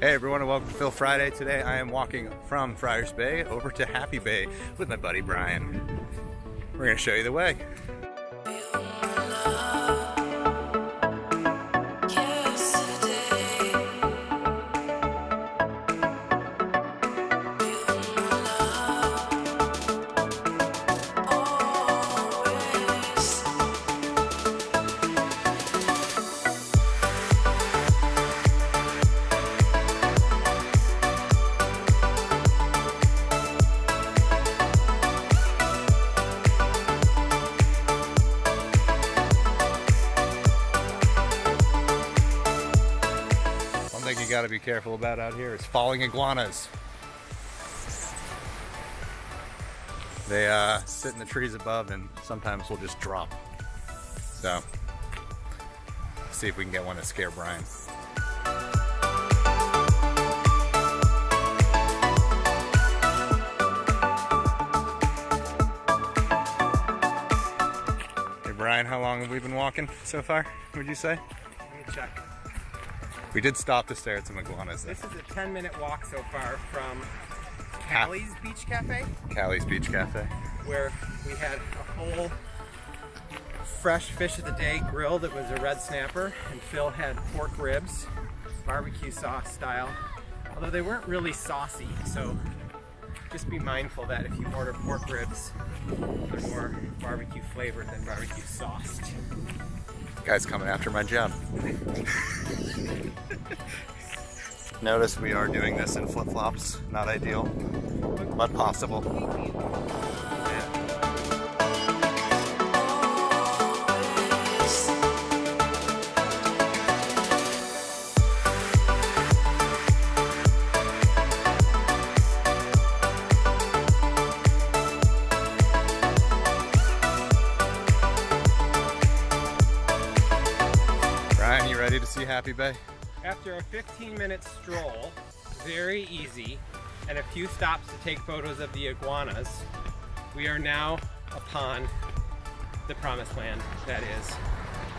Hey everyone, and welcome to Phil Friday. Today I am walking from Friars Bay over to Happy Bay with my buddy Brian. We're going to show you the way. Thing you got to be careful about out here is falling iguanas. They sit in the trees above and sometimes will just drop. So, see if we can get one to scare Brian. Hey Brian, how long have we been walking so far, would you say? Let me check. We did stop to stare at some iguanas. This is a 10-minute walk so far from Callie's Beach Cafe. Callie's Beach Cafe. Where we had a whole fresh fish of the day grill that was a red snapper, and Phil had pork ribs, barbecue sauce style. Although they weren't really saucy, so just be mindful that if you order pork ribs, they're more barbecue flavored than barbecue sauced. Guy's coming after my job. Notice we are doing this in flip-flops. Not ideal, but possible. Ryan, you ready to see Happy Bay? After a 15-minute stroll, very easy, and a few stops to take photos of the iguanas, we are now upon the promised land that is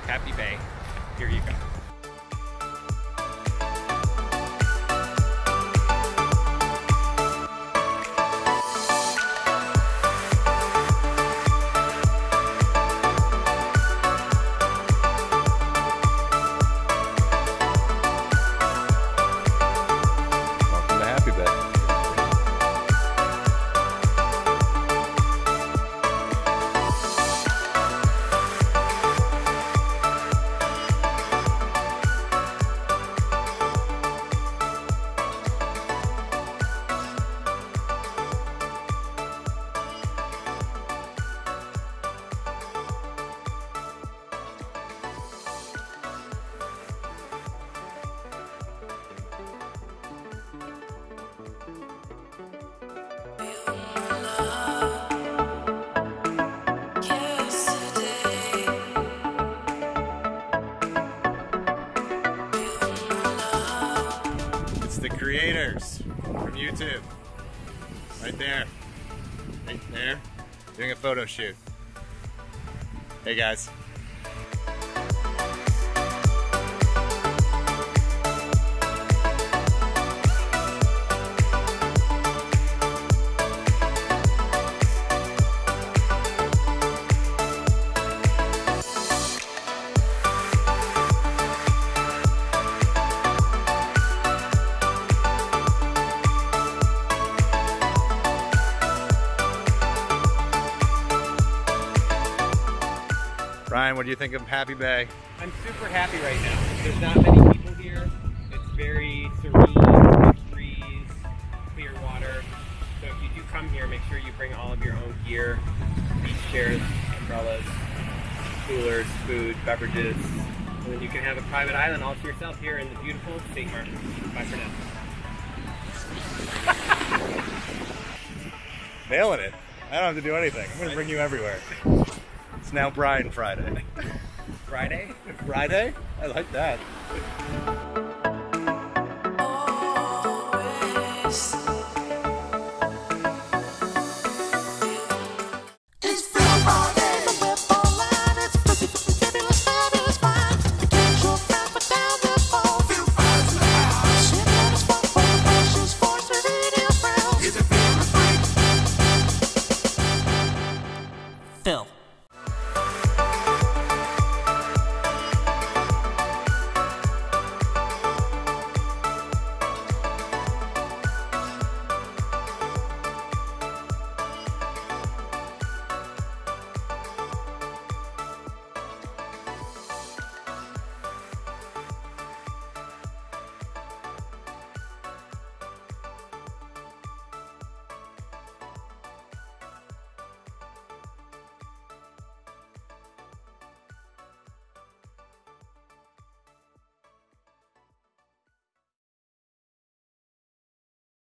Happy Bay. Here you go. The creators from YouTube, right there, doing a photo shoot. Hey guys. Ryan, what do you think of Happy Bay? I'm super happy right now. There's not many people here. It's very serene, big trees, clear water. So if you do come here, make sure you bring all of your own gear, beach chairs, umbrellas, coolers, food, beverages, and then you can have a private island all to yourself here in the beautiful St. Martin. Bye for now. Nailing it. I don't have to do anything. I'm going to bring you everywhere. It's now Brian Friday. Friday? Friday? I like that.